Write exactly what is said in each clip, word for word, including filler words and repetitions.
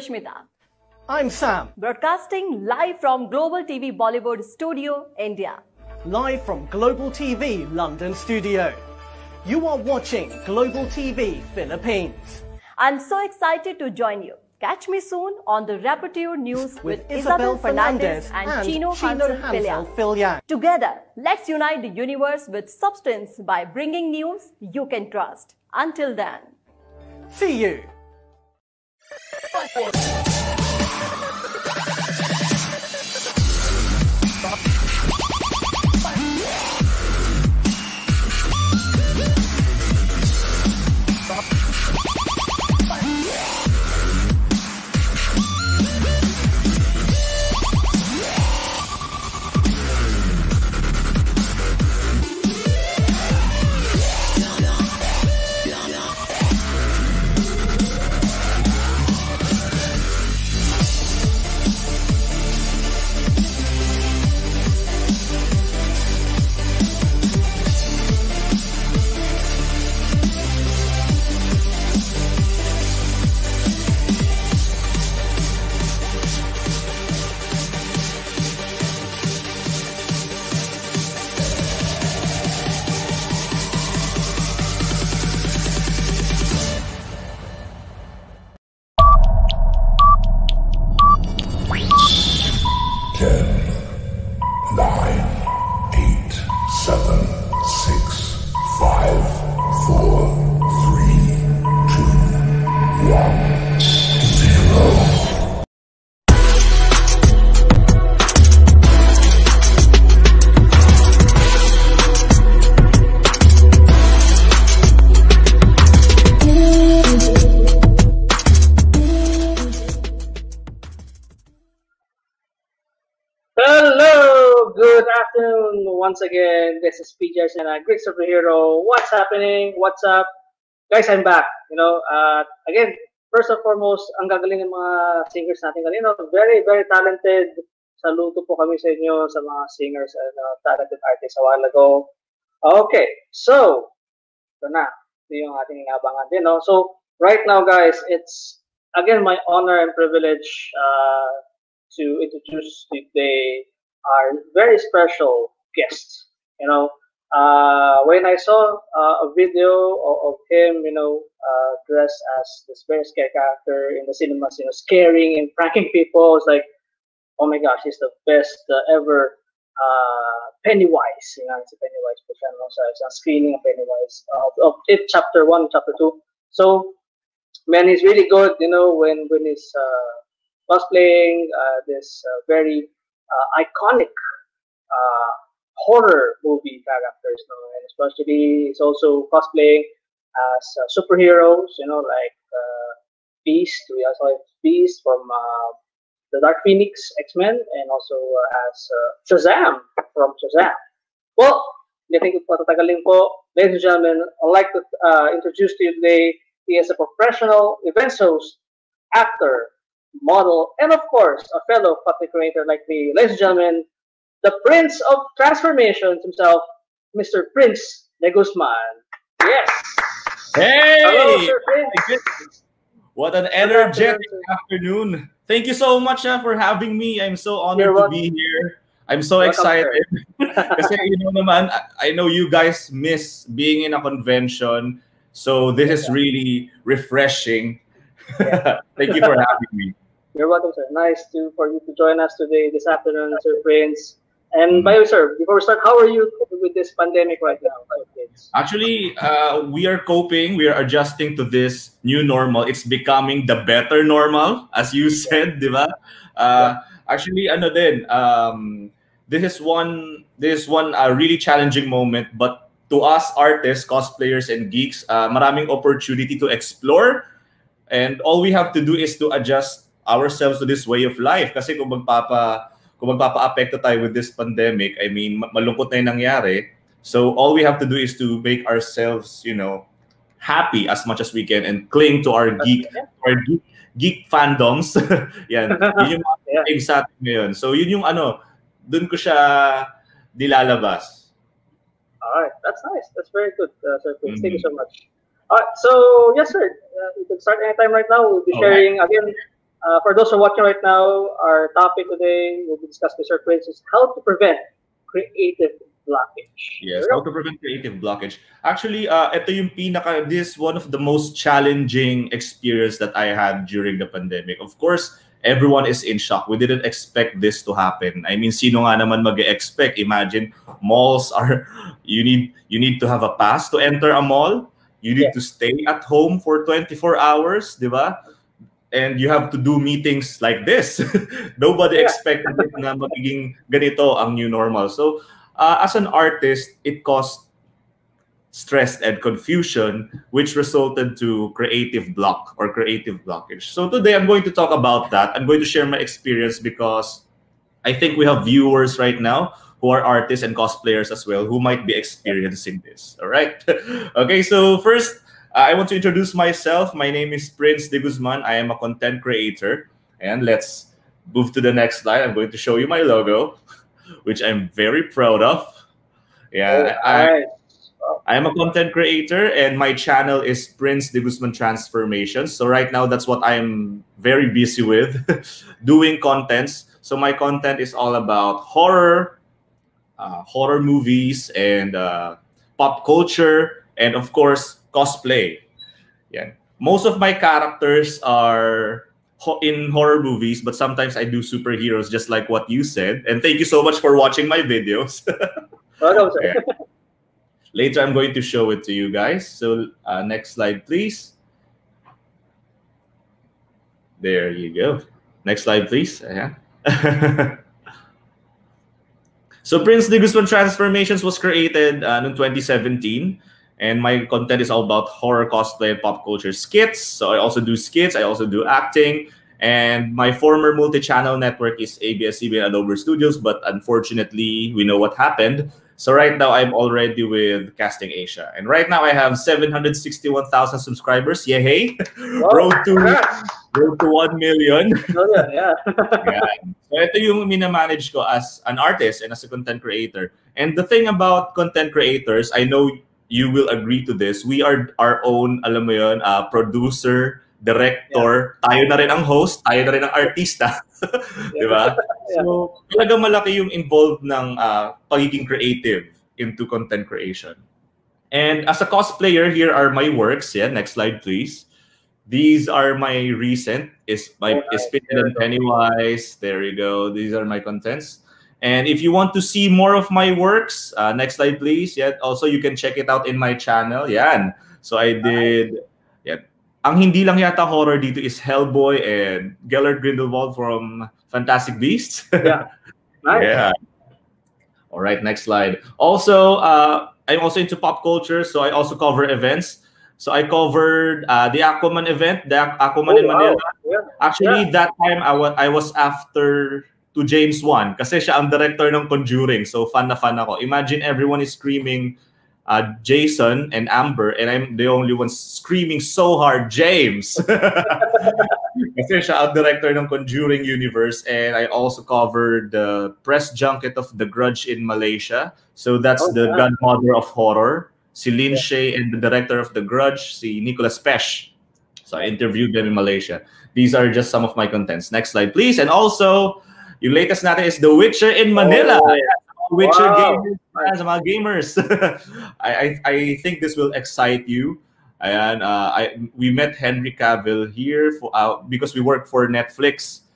Sushmita. I'm Sam. Broadcasting live from Global T V Bollywood Studio, India. Live from Global T V London Studio. You are watching Global T V Philippines. I'm so excited to join you. Catch me soon on the Rapporteur News with, with Isabel Fernandez, Fernandez and, and Chino, Chino Hansel, Phil Yang. Together, let's unite the universe with substance by bringing news you can trust. Until then, see you. Once again, this is P J and a great superhero. What's happening? What's up? Guys, I'm back. You know, uh, again, first and foremost, ang gagaling ng mga singers natin kanina. Very, very talented. Saluto po kami sa inyo sa mga singers and uh, talented artists a while ago. Okay, so, ito na. Ito yung ating inabangan din. No? So, right now, guys, it's, again, my honor and privilege uh, to introduce today our very special guests. You know, uh, when I saw uh, a video of, of him, you know, uh, dressed as this very scary character in the cinemas, you know, scaring and pranking people, it's like, oh my gosh, he's the best uh, ever uh, Pennywise. You know, it's a Pennywise professional, so it's a screening of Pennywise, uh, of it, chapter one, chapter two. So, man, he's really good, you know, when, when he's uh, cosplaying uh, this uh, very uh, iconic uh, horror movie characters, you know, and especially it's also cosplaying as uh, superheroes, you know, like uh, Beast. We also have Beast from uh, the Dark Phoenix, X-Men, and also uh, as uh, Shazam from Shazam. Well, I think patatagalin po, ladies and gentlemen, I'd like to uh, introduce to you today. He is a professional event host, actor, model, and of course, a fellow content creator like me. Ladies and gentlemen, the Prince of Transformations himself, Mister Prince De Guzman. Yes. Hey. Hello, Sir Prince. What an energetic afternoon. Thank you so much uh, for having me. I'm so honored to be here. I'm so welcome, excited. Kasi, you know, naman, I know you guys miss being in a convention. So this is really refreshing. Yeah. Thank you for having me. You're welcome, sir. Nice to for you to join us today, this afternoon, Sir Prince. And by the way, sir, before we start, how are you coping with this pandemic right now? Actually, uh, we are coping. We are adjusting to this new normal. It's becoming the better normal, as you said, diba? Uh, actually, ano din, um, this is one, this is one uh, really challenging moment. But to us artists, cosplayers, and geeks, uh, maraming opportunity to explore. And all we have to do is to adjust ourselves to this way of life. Kasi kung magpapa... Kung magpapa-apekto tayo with this pandemic, I mean, malungkot na yung nangyari. So all we have to do is to make ourselves, you know, happy as much as we can and cling to our geek, our geek, geek fandoms. Yan, yun yung yeah. Thing sa atin ngayon. So yun yung ano, dun ko siya nilalabas. Alright, that's nice. That's very good, uh, Sir Prince. Mm-hmm. Thank you so much. Alright, so yes, sir. Uh, you can start anytime right now. We'll be all sharing, right. Again, Uh, for those who are watching right now, our topic today will be discussed with Mister Prince is how to prevent creative blockage. Yes, how to prevent creative blockage. Actually, uh, ito yung pinaka, this is one of the most challenging experience that I had during the pandemic. Of course, everyone is in shock. We didn't expect this to happen. I mean, sino nga naman mag-expect? Imagine, malls are, you need, you need to have a pass to enter a mall. You need yeah. to stay at home for twenty-four hours, di ba? And you have to do meetings like this. Nobody yeah. expected na magiging ganito ang new normal. So, Uh, as an artist, it caused stress and confusion, which resulted to creative block or creative blockage. So today, I'm going to talk about that. I'm going to share my experience because I think we have viewers right now who are artists and cosplayers as well who might be experiencing this. All right. Okay, so first, uh, I want to introduce myself. My name is Prince De Guzman. I am a content creator. And let's move to the next slide. I'm going to show you my logo, which I'm very proud of. Yeah, I, I am a content creator and my channel is Prince De Guzman Transformations. So right now, that's what I'm very busy with, doing contents. So my content is all about horror, uh, horror movies, and uh, pop culture, and of course, cosplay. Yeah, most of my characters are in horror movies, but sometimes I do superheroes, just like what you said. And thank you so much for watching my videos. Oh, no, sorry. Yeah. Later, I'm going to show it to you guys. So uh, next slide, please. There you go. Next slide, please. Uh -huh. So Prince De Guzman Transformations was created uh, in twenty seventeen. And my content is all about horror, cosplay, and pop culture skits. So I also do skits. I also do acting. And my former multi-channel network is A B S C B N Adobe Studios. But unfortunately, we know what happened. So right now, I'm already with Casting Asia. And right now, I have seven hundred sixty-one thousand subscribers. Yeah, hey. Road to, road to one million. Oh, yeah. Yeah. So ito yung mina-manage ko as an artist and as a content creator. And the thing about content creators, I know you will agree to this. We are our own, alam mo yun, uh, producer, director, yeah. tayo na rin ang host, tayo na rin ang artista. Yeah. Di ba? Yeah. So, talaga malaki yung involved ng uh, pagiging creative into content creation. And as a cosplayer, here are my works. Yeah, next slide, please. These are my recent, is my oh, is Pennywise. Pennywise. There you go. These are my contents. And if you want to see more of my works, uh, next slide, please. Yeah. Also, you can check it out in my channel. Yan. So I did. Yeah. Ang hindi lang yata horror dito is Hellboy and Gellert Grindelwald from Fantastic Beasts. Yeah. Nice. Yeah. All right. Next slide. Also, uh, I'm also into pop culture, so I also cover events. So I covered uh, the Aquaman event, the Aquaman oh, in Manila. Wow. Yeah. Actually, yeah. that time I was I was after. to James Wan, kasi siya ang director ng Conjuring, so fan na fan ako. Imagine everyone is screaming uh, Jason and Amber, and I'm the only one screaming so hard, James! Kasi siya ang director ng Conjuring universe, and I also covered the press junket of The Grudge in Malaysia. So that's oh, the wow. godmother of horror, si Lin yeah. Shay, and the director of The Grudge, si Nicholas Pesh. So I interviewed them in Malaysia. These are just some of my contents. Next slide, please. And also, yung latest natin is The Witcher in Manila. Oh, yeah. Witcher wow. gamers. Yeah, sa mga gamers. I, I I think this will excite you. Ayan, uh, I we met Henry Cavill here for uh, because we work for Netflix.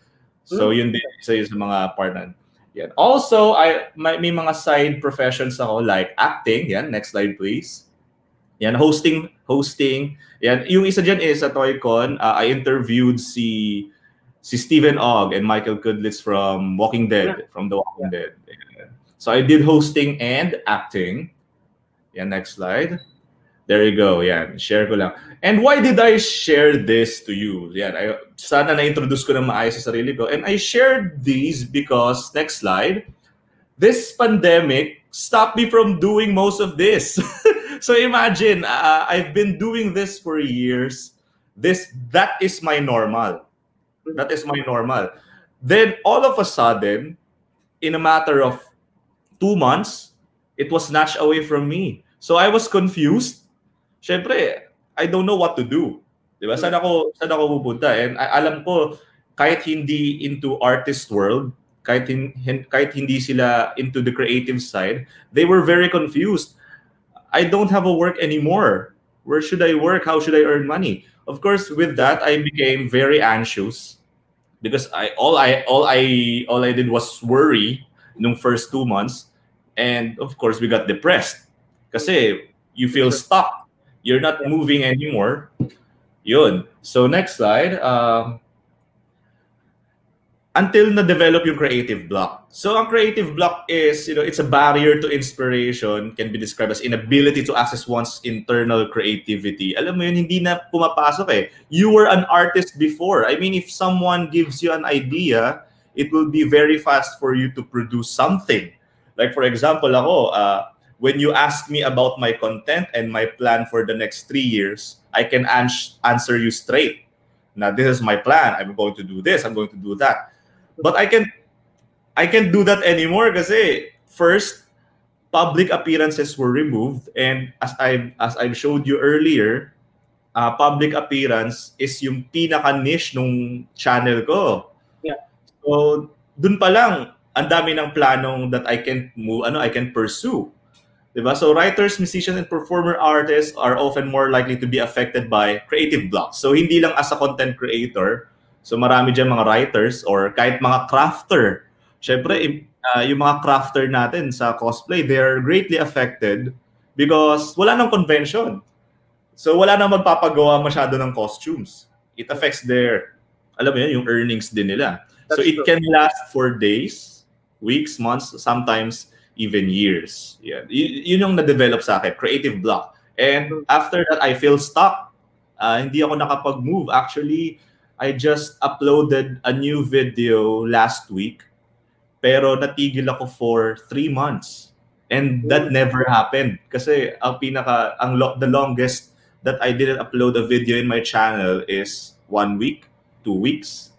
So mm-hmm. yun din isa yun sa mga partner. Yan. Also, I may, may mga side professions ako like acting. Yan, next slide please. Yan, hosting, hosting. Yan, yung isa dyan is sa Toycon. Uh, I interviewed si Si Steven Ogg and Michael Kudlitz from Walking Dead, yeah. from The Walking yeah. Dead. Yeah. So I did hosting and acting. Yeah, next slide. There you go. Yeah, share ko lang. And why did I share this to you? Yeah, I, sana na-introduce ko na maayos sa sarili ko. And I shared these because, next slide, this pandemic stopped me from doing most of this. So imagine, uh, I've been doing this for years. This, that is my normal. That is my normal. Then all of a sudden, in a matter of two months, it was snatched away from me. So I was confused. Syempre, I don't know what to do. Diba? Saan ako, saan ako pupunta? And I, alam ko, kahit hindi into artist world, kahit, hin, hin, kahit hindi sila into the creative side, they were very confused. I don't have a work anymore. Where should I work? How should I earn money? Of course, with that, I became very anxious because I all I all I all I did was worry in the first two months, and of course, we got depressed kasi you feel stuck. You're not moving anymore. Yun. So next slide. Um, until na develop yung creative block. So ang creative block is, you know, it's a barrier to inspiration, can be described as inability to access one's internal creativity. Alam mo yun, hindi na pumapasok eh. You were an artist before. I mean, if someone gives you an idea, it will be very fast for you to produce something. Like for example, ako, uh, when you ask me about my content and my plan for the next three years, I can ans answer you straight. Now, this is my plan. I'm going to do this. I'm going to do that. But I can't, I can't do that anymore kasi first, public appearances were removed. And as I as I showed you earlier, uh, public appearance is yung pinaka-niche nung channel ko. Yeah. So, dun pa lang, ang dami ng planong that I can move, ano, I can pursue. Diba? So writers, musicians, and performer artists are often more likely to be affected by creative blocks. So hindi lang as a content creator, so marami dyan mga writers or kahit mga crafter. Siyempre, uh, yung mga crafter natin sa cosplay, they're greatly affected because wala nang convention. So wala nang magpapagawa masyado ng costumes. It affects their, alam mo yun, yung earnings din nila. That's so it true. Can last for days, weeks, months, sometimes even years. Yeah, yun yung na-develop sa akin, creative block. And after that, I feel stuck. Uh, hindi ako nakapag-move. Actually, I just uploaded a new video last week, pero natigil ako for three months, and that never happened. Kasi ang pinaka, ang lo the longest that I didn't upload a video in my channel is one week, two weeks,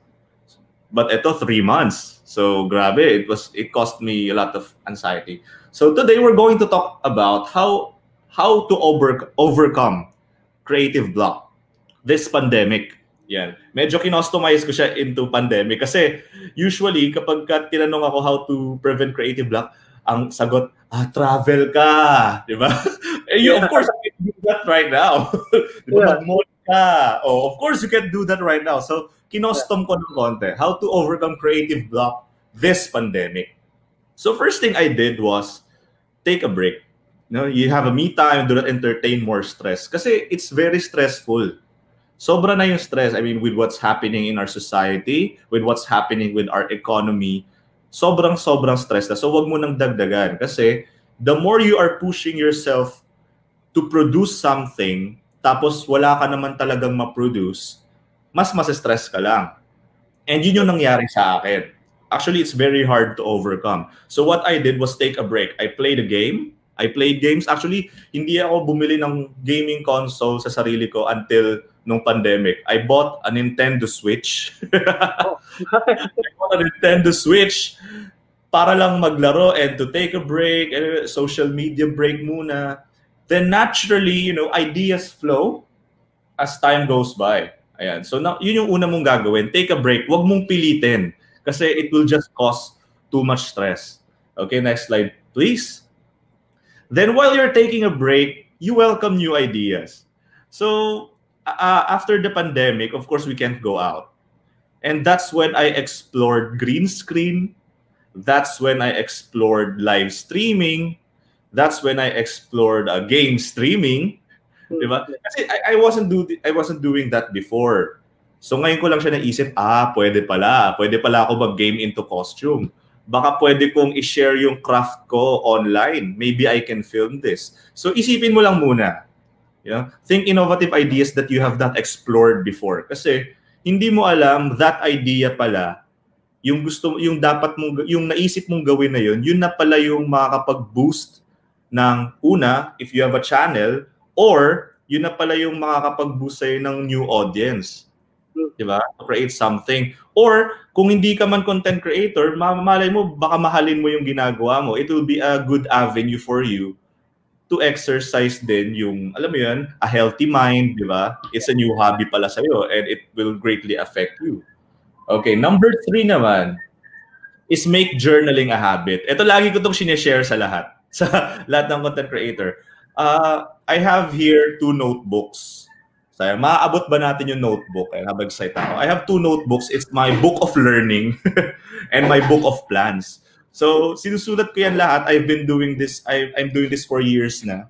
but eto three months. So grabe, it was it cost me a lot of anxiety. So today we're going to talk about how how to over overcome creative block this pandemic. Yan. Medyo kinostomize ko siya into pandemic kasi usually kapag tinanong ako how to prevent creative block, ang sagot, ah, travel ka, di ba? And you, yeah. Of course, you can do that right now. Di ba? Yeah. Mag-mall ka. Oh, of course, you can do that right now. So, kinostom ko ng konti, how to overcome creative block this pandemic. So, first thing I did was take a break. You know, you have a me time, do not entertain more stress kasi it's very stressful. Sobra na yung stress. I mean, with what's happening in our society, with what's happening with our economy, sobrang sobrang stress na. So wag mo nang dagdagan kasi the more you are pushing yourself to produce something, tapos wala ka naman talagang ma-produce, mas mas-stress ka lang. And yun yung nangyari sa akin. Actually, it's very hard to overcome. So what I did was take a break. I played a game. I played games. Actually, hindi ako bumili ng gaming console sa sarili ko until nung pandemic. I bought a Nintendo Switch. Oh. I bought a Nintendo Switch para lang maglaro and to take a break, social media break muna. Then naturally, you know, ideas flow as time goes by. Ayan. So na, yun yung una mong gagawin. Take a break. Huwag mong pilitin kasi it will just cause too much stress. Okay, next slide, please. Then while you're taking a break, you welcome new ideas. So, Uh, after the pandemic, of course, we can't go out. And that's when I explored green screen. That's when I explored live streaming. That's when I explored uh, game streaming. Diba? Kasi I, I, wasn't do I wasn't doing that before. So ngayon ko lang siya naisip, ah, pwede pala. Pwede pala ako mag-game into costume. Baka pwede kong i-share yung craft ko online. Maybe I can film this. So isipin mo lang muna. You know, think innovative ideas that you have not explored before. Kasi hindi mo alam that idea pala, yung gusto, yung dapat mong, yung naisip mong gawin na yun, yun na pala yung makakapag-boost ng una, if you have a channel, or yun na pala yung makakapag-boost sa'yo ng new audience. Diba? To create something. Or kung hindi ka man content creator, malay mo, baka mahalin mo yung ginagawa mo. It will be a good avenue for you to exercise din yung, alam mo yun, a healthy mind, di ba? It's a new hobby pala sa'yo and it will greatly affect you. Okay, number three naman is make journaling a habit. Ito lagi ko itong sineshare sa lahat. Sa lahat ng content creator. Uh, I have here two notebooks. So, maaabot ba natin yung notebook? Ay, nabag-site ako. I have two notebooks. It's my book of learning and my book of plans. So, sinusulat ko yan lahat. I've been doing this. I, I'm doing this for years na.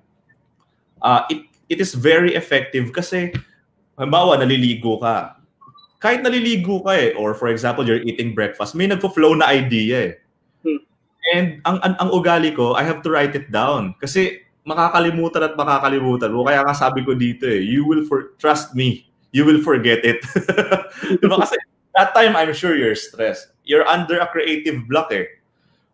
Uh, it, it is very effective kasi, halimbawa, naliligo ka. Kahit naliligo ka eh, or for example, you're eating breakfast, may nagpo-flow na idea eh. Hmm. And ang, ang ang ugali ko, I have to write it down. Kasi makakalimutan at makakalimutan mo. Kaya nga sabi ko dito eh, you will for trust me, you will forget it. Diba? Kasi that time, I'm sure you're stressed. You're under a creative block eh.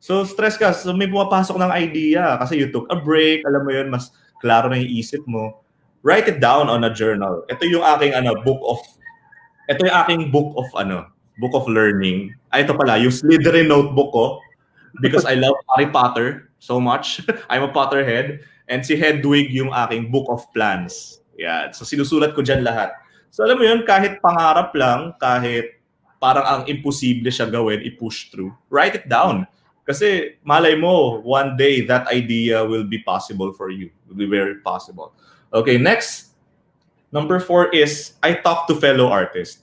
So stress ka, so may pumapasok ng idea. Kasi you took a break, alam mo yun, mas klaro na yung isip mo. Write it down on a journal. Ito yung aking ano, book of Ito yung aking book of ano, book of learning. Ay, ito pala, yung Slytherin notebook ko because I love Harry Potter so much. I'm a Potterhead. And si Hedwig yung aking book of plans. Yeah, so sinusulat ko dyan lahat. So alam mo yun, kahit pangarap lang, kahit parang ang imposible siya gawin, i-push through. Write it down. Kasi malay mo, one day that idea will be possible for you. Will be very possible. Okay, next. Number four is, I talk to fellow artists.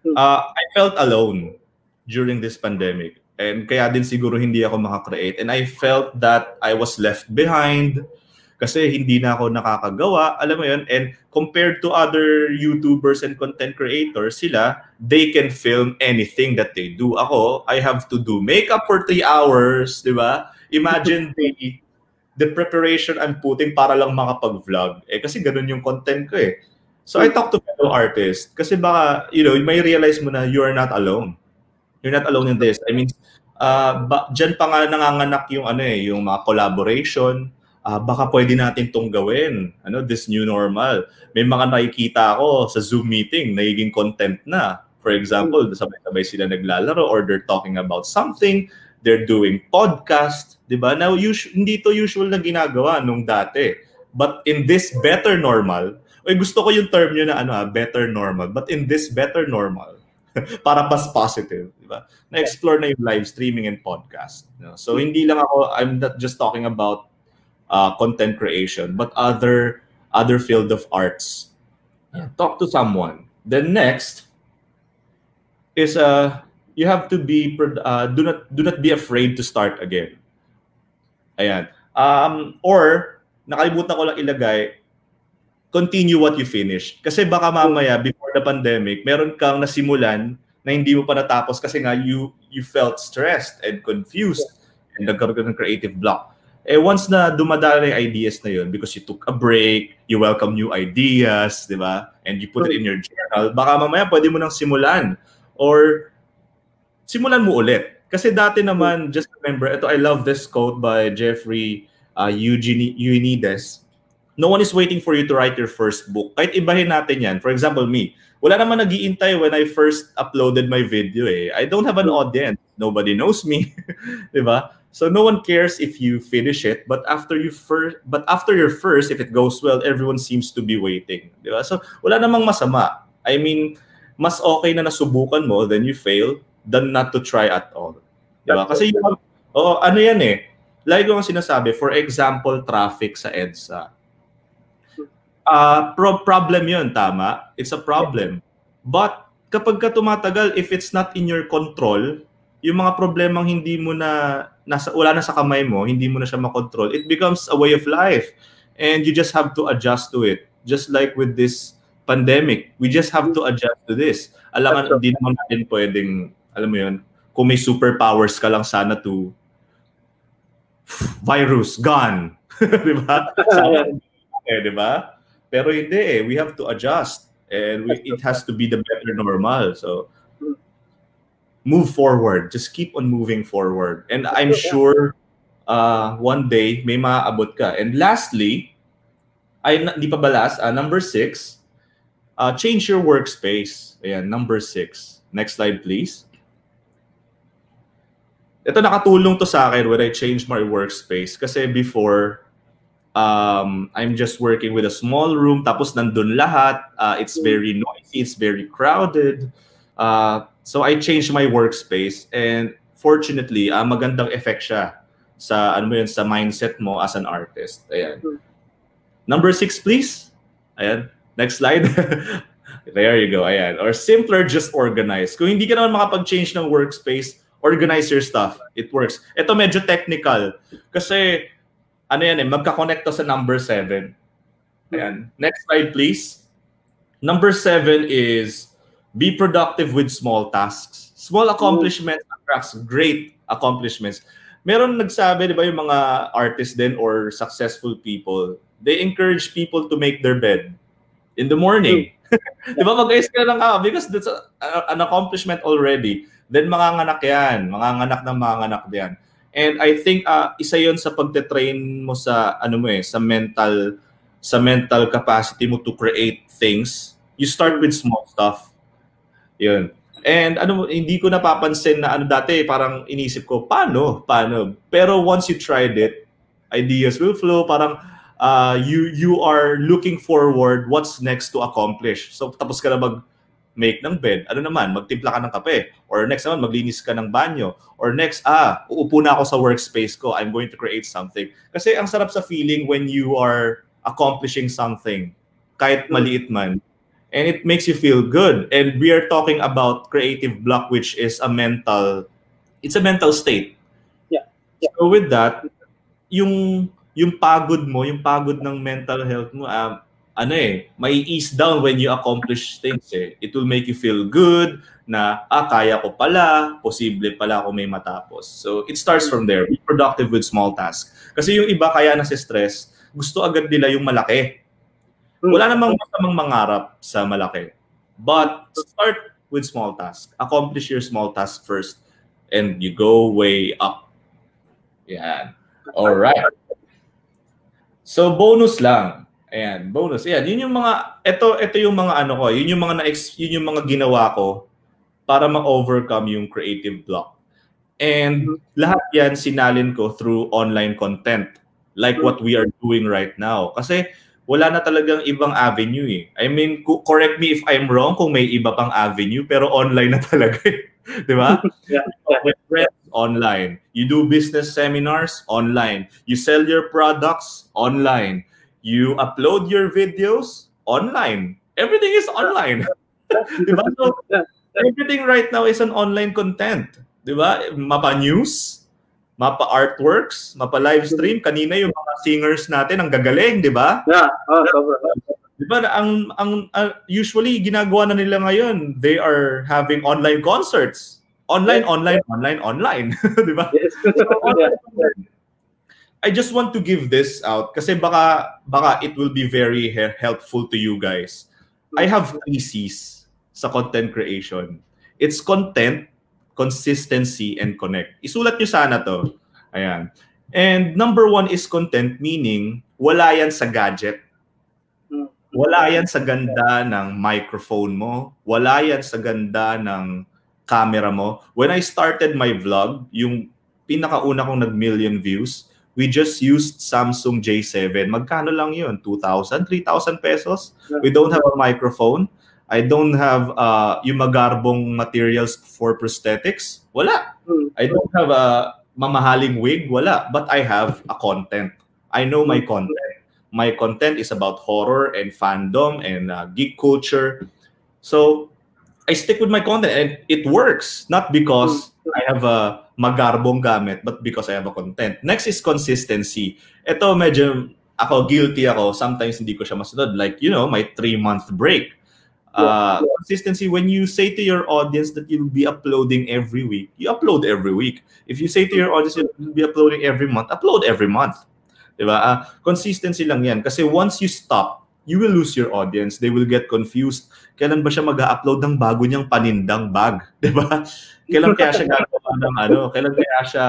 Uh, I felt alone during this pandemic. And kaya din siguro hindi ako makakreate. And I felt that I was left behind kasi hindi na ako nakakagawa. Alam mo yun? And compared to other YouTubers and content creators, sila, they can film anything that they do. Ako, I have to do makeup for three hours, di ba? Imagine the, the preparation I'm putting para lang makapag-vlog. Eh, kasi ganun yung content ko eh. So I talk to fellow artists kasi baka, you know, may realize mo na you are not alone. You're not alone in this. I mean, uh, ba, dyan pa nga nanganganak yung, ano, eh, yung mga collaboration. Uh, baka pwede natin itong gawin, ano, this new normal. May mga nakikita ako sa Zoom meeting, nagiging content na. For example, sabay-sabay sila naglalaro or they're talking about something. They're doing podcast. Diba? Now, usu- hindi to usual na ginagawa nung dati. But in this better normal, ay, gusto ko yung term nyo na ano, better normal. But in this better normal, para mas positive, di ba? Na-explore na yung live streaming and podcast. You know? So, hindi lang ako, I'm not just talking about uh, content creation, but other other field of arts. Yeah. Talk to someone. Then next is, uh, you have to be, uh, do not do not be afraid to start again. Ayan. Um, or, nakalimutan ko lang ilagay, continue what you finish. Kasi baka mamaya, before the pandemic, meron kang nasimulan na hindi mo pa natapos kasi nga you you felt stressed and confused and nagkaroon ng creative block. Eh, once na dumadala yung ideas na yun because you took a break, you welcome new ideas, di ba? And you put it in your journal, baka mamaya pwede mo nang simulan. Or simulan mo ulit. Kasi dati naman, just remember, ito, I love this quote by Jeffrey uh, Eugenides. No one is waiting for you to write your first book. Kahit ibahin natin yan. For example, me. Wala naman nag-iintay when I first uploaded my video eh. I don't have an audience. Nobody knows me. Diba? So no one cares if you finish it. But after you first, but after your first, if it goes well, everyone seems to be waiting. Diba? So wala namang masama. I mean, mas okay na nasubukan mo than you fail than not to try at all. Diba? Kasi yung, oh, ano yan eh. Lagi ko ang sinasabi, for example, traffic sa EDSA. Uh, pro problem yun, tama? It's a problem. But kapag ka tumatagal, if it's not in your control, yung mga problemang hindi mo na, nasa, wala na sa kamay mo, hindi mo na siya makontrol, it becomes a way of life. And you just have to adjust to it. Just like with this pandemic, we just have to adjust to this. Alam, hindi naman natin pwedeng, alam mo yun, kung may superpowers ka lang sana to virus, gone. Diba? Sana, eh, diba? Pero hindi eh. We have to adjust. And we, it has to be the better normal. So, move forward. Just keep on moving forward. And I'm sure uh, one day, may maaabot ka. And lastly, ay, di pa ba last, uh, number six, uh, change your workspace. Ayan, number six. Next slide, please. Ito, nakatulong to sa akin when I changed my workspace. Kasi before, Um, I'm just working with a small room. Tapos nandun lahat. Uh, it's very noisy. It's very crowded. Uh, So I changed my workspace, and fortunately, uh, magandang effect siya sa ano mo yun, sa mindset mo as an artist. Ayan. Number six, please. Ayan. Next slide. There you go. Ayan. Or simpler, just organize. Kung hindi ka naman makapag-change ng workspace, organize your stuff. It works. Ito medyo technical. Kasi, ano yan eh, magkakonekto sa number seven. Ayan. Next slide, please. Number seven is be productive with small tasks. Small accomplishments attracts great accomplishments. Meron nagsabi, di ba, yung mga artists din or successful people, they encourage people to make their bed in the morning. Di ba, mag-ayos ka lang ka, because that's a, a, an accomplishment already. Then manganganak yan, manganganak ng manganganak yan. And I think uh, isa yun sa pagte-train mo sa, ano mo eh, sa mental, sa mental capacity mo to create things. You start with small stuff. Yun. And ano, hindi ko napapansin na ano dati, parang inisip ko, paano? Paano? Pero once you tried it, ideas will flow. Parang uh, you you are looking forward what's next to accomplish. So tapos ka na mag-make ng bed. Ano naman? Magtimpla ka ng kape. Or next naman, maglinis ka ng banyo. Or next, ah, uupo na ako sa workspace ko. I'm going to create something. Kasi ang sarap sa feeling when you are accomplishing something. Kahit maliit man. And it makes you feel good. And we are talking about creative block, which is a mental, it's a mental state. Yeah. Yeah. So with that, yung yung pagod mo, yung pagod ng mental health mo, uh, ano eh, may ease down when you accomplish things eh. It will make you feel good na, ah, kaya ko pala, posible pala ako may matapos. So it starts from there. Be productive with small tasks. Kasi yung iba kaya nasi-stress, gusto agad nila yung malaki. Wala namang masamang mangarap sa malaki. But start with small tasks. Accomplish your small tasks first and you go way up. Yan. All right. So bonus lang. Ayan, bonus. Ayan, yun yung mga ito ito yung mga ano ko, yun yung mga na yun yung mga ginawa ko para ma-overcome yung creative block. And lahat yan sinalin ko through online content like what we are doing right now. Kasi wala na talagang ibang avenue eh. I mean, correct me if I'm wrong kung may iba pang avenue, pero online na talaga eh. Di ba? Yeah. With friends, online. You do business seminars, online. You sell your products, online. You upload your videos, online. Everything is online. Di ba? So, everything right now is an online content. Di ba? Mapa-news, mapa-artworks, mapa-livestream. Kanina yung mga singers natin, ang gagaling, di ba? Yeah. Oh, di ba? Ang, ang, uh, usually, ginagawa na nila ngayon, they are having online concerts. Online, yes. online, yeah. online, online. Di ba? Yes. So, yeah. I just want to give this out kasi baka, baka it will be very helpful to you guys. I have three C's sa content creation. It's content, consistency, and connect. Isulat nyo sana to. Ayan. And number one is content, meaning wala yan sa gadget. Wala yan sa ganda ng microphone mo. Wala yan sa ganda ng camera mo. When I started my vlog, yung pinakauna kong nag-million views, we just used Samsung J seven. Magkano lang yun? two thousand? three thousand pesos? We don't have a microphone. I don't have uh, yung magarbong materials for prosthetics. Wala. I don't have a mamahaling wig. Wala. But I have a content. I know my content. My content is about horror and fandom and uh, geek culture. So I stick with my content and it works. Not because I have a magarbong gamit, but because I have a content. Next is consistency. Ito medyo ako guilty ako. Sometimes hindi ko siya masunod. Like, you know, my three-month break. Uh, consistency, when you say to your audience that you'll be uploading every week, you upload every week. If you say to your audience you'll be uploading every month, upload every month. Diba? Uh, consistency lang yan. Kasi once you stop, you will lose your audience. They will get confused. Kailan ba siya mag-upload ng bago niyang panindang bag? Diba? Kailan kaya siya gagawa ng ano? Kailan kaya siya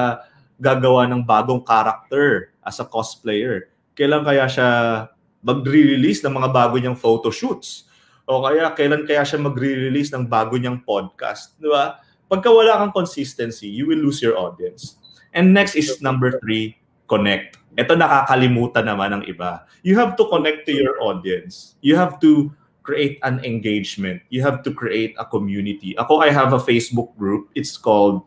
gagawa ng bagong character as a cosplayer? Kailan kaya siya mag-release ng mga bago niyang photoshoots? O kaya, kailan kaya siya mag-release ng bago niyang podcast? Di ba? Pagka wala kang consistency, you will lose your audience. And next is number three, connect. Ito nakakalimutan naman ng iba. You have to connect to your audience. You have to create an engagement. You have to create a community. Ako, I have a Facebook group. It's called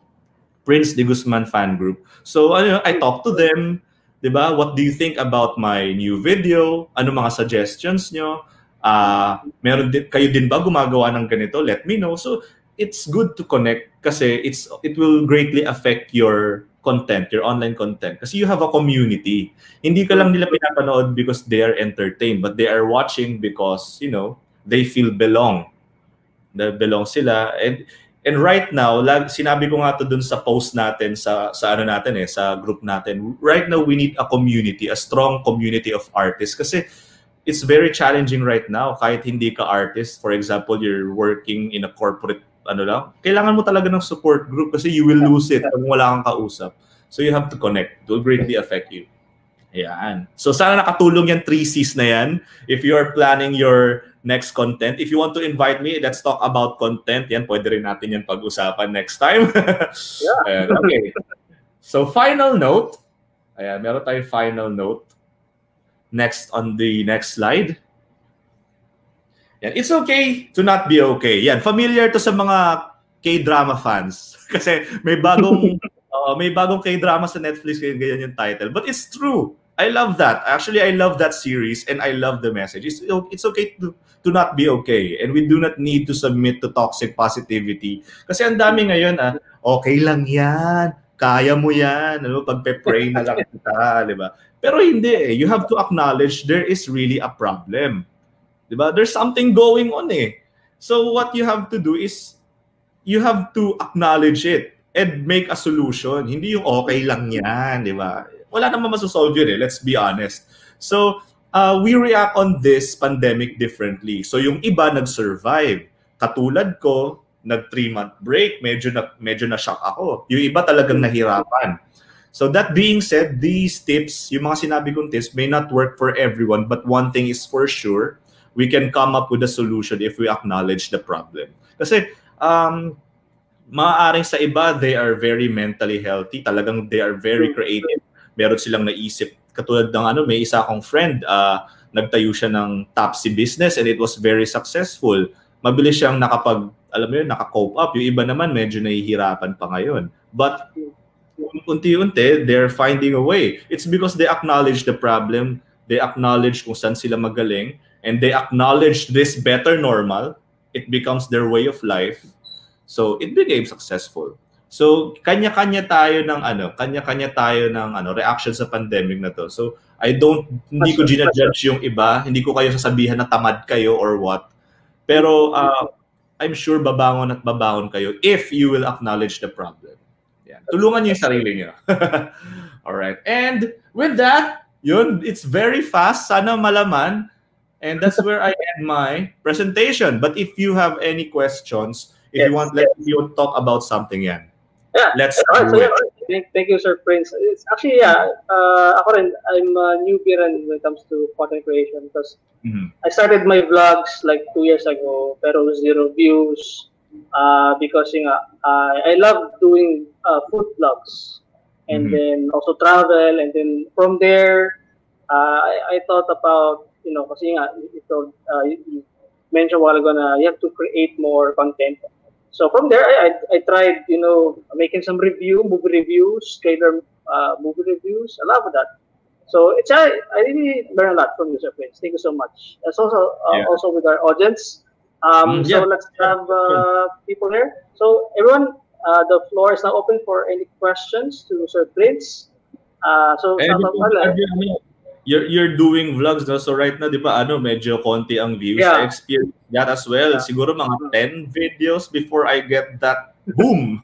Prince De Guzman Fan Group. So ano, I talk to them, diba? What do you think about my new video? Ano mga suggestions nyo? Uh, meron din, kayo din ba gumagawa ng ganito? Let me know. So it's good to connect kasi it's, it will greatly affect your content, your online content. Kasi you have a community. Hindi ka lang nila pinapanood because they are entertained, but they are watching because, you know, they feel belong. They belong sila. And, and right now, lag, sinabi ko nga to dun sa post natin, sa, sa ano natin eh, sa group natin. Right now, we need a community, a strong community of artists. Kasi it's very challenging right now. Kahit hindi ka artist, for example, you're working in a corporate ano lang, kailangan mo talaga ng support group kasi you will lose it kung wala kang kausap. So you have to connect. It will greatly affect you. Ayan. So sana nakatulong yung three C's na yan. If you are planning your next content, if you want to invite me, let's talk about content. Yan, pwede rin natin yan pag-usapan next time. Yeah. Ayan, okay. So final note. Ayan, meron tayong final note. Next on the next slide. Yan. It's okay to not be okay. Yan, familiar to sa mga K-drama fans kasi may bagong uh, may bagong K-drama sa Netflix kaya ganyan yung title. But it's true. I love that. Actually, I love that series and I love the message. It's, it's okay to to not be okay, and we do not need to submit to toxic positivity. Kasi ang dami ngayon, ah, okay lang 'yan. Kaya mo 'yan. Ano, pagpe-pray na lang kita, 'di ba? Pero hindi eh. You have to acknowledge there is really a problem. Diba? There's something going on eh. So what you have to do is you have to acknowledge it and make a solution. Hindi yung okay lang yan, diba? Wala naman masosolve yun eh, let's be honest. So uh, we react on this pandemic differently. So yung iba nag-survive. Katulad ko, nag-three-month break, medyo na, medyo na-shock ako. Yung iba talagang nahirapan. So that being said, these tips, yung mga sinabi kong tips, may not work for everyone, but one thing is for sure, we can come up with a solution if we acknowledge the problem. Kasi, um, maaaring sa iba, they are very mentally healthy. Talagang they are very creative. Meron silang naisip. Katulad ng ano, may isa akong friend, uh, nagtayo siya ng Topsy business and it was very successful. Mabilis siyang nakapag, alam mo yun, nakacope up. Yung iba naman, medyo nahihirapan pa ngayon. But, unti-unti, they're finding a way. It's because they acknowledge the problem. They acknowledge kung saan sila magaling. And they acknowledge this better normal, it becomes their way of life. So it became successful. So kanya-kanya tayo ng ano, kanya-kanya tayo ng ano, reaction sa pandemic na to. So I don't, hindi ko gina-judge yung iba, hindi ko kayo sasabihan na tamad kayo or what. Pero uh, I'm sure babangon at babangon kayo if you will acknowledge the problem. Yeah. Tulungan niyo yung sarili niyo. All right. And with that, yun, it's very fast. Sana malaman. And that's where I end my presentation. But if you have any questions, if yes, you want, yes. let you talk about something, yan. Yeah, let's also, do it. Yeah, thank, thank you, Sir Prince. It's actually, yeah, uh, ako rin, I'm a newbie rin when it comes to content creation because mm-hmm. I started my vlogs like two years ago, pero zero views uh, because yung, uh, I love doing uh, food vlogs and mm-hmm. then also travel. And then from there, uh, I, I thought about you know, kasi nga, ito, uh, you mentioned a while ago na you have to create more content. So from there, I, I tried, you know, making some review, movie reviews, trailer uh, movie reviews, a lot of that. So it's I, I really learned a lot from you, Sir Prince. Thank you so much. That's also uh, yeah. also with our audience. Um, mm, yeah. So let's have uh, people here. So everyone, uh, the floor is now open for any questions to Sir Prince. Uh, so You're you're doing vlogs no? So right now, di ba, ano, medyo konti ang views. Yeah. I experienced that as well. Yeah. Siguro mga ten videos before I get that boom.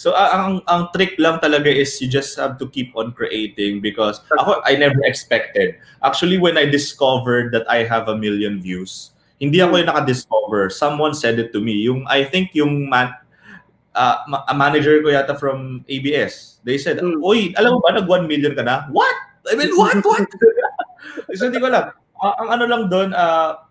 So uh, ang ang trick lang talaga is you just have to keep on creating because ako, I never expected. Actually, when I discovered that I have a million views, hindi ako yung naka-discover. Someone said it to me. Yung I think yung man, uh, ma a manager ko yata from A B S. They said, "Oy, alam mo ba nag one million ka na?" What? I mean, what, what? So, hindi ko alam. Uh, ang ano lang doon, uh,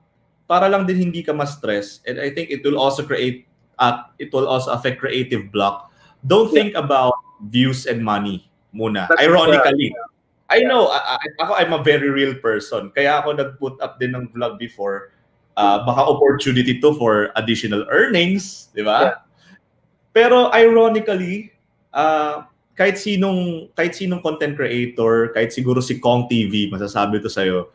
para lang din hindi ka ma-stress. And I think it will also create, uh, it will also affect creative block. Don't yeah. think about views and money muna. That's Ironically. Yeah. I know, uh, ako, I'm a very real person. Kaya ako nag-put up din ng vlog before. uh, baka opportunity to for additional earnings, di ba? Yeah. Pero ironically, uh, kahit sinong kahit sinong content creator, kahit siguro si Kong T V, masasabi to sa'yo,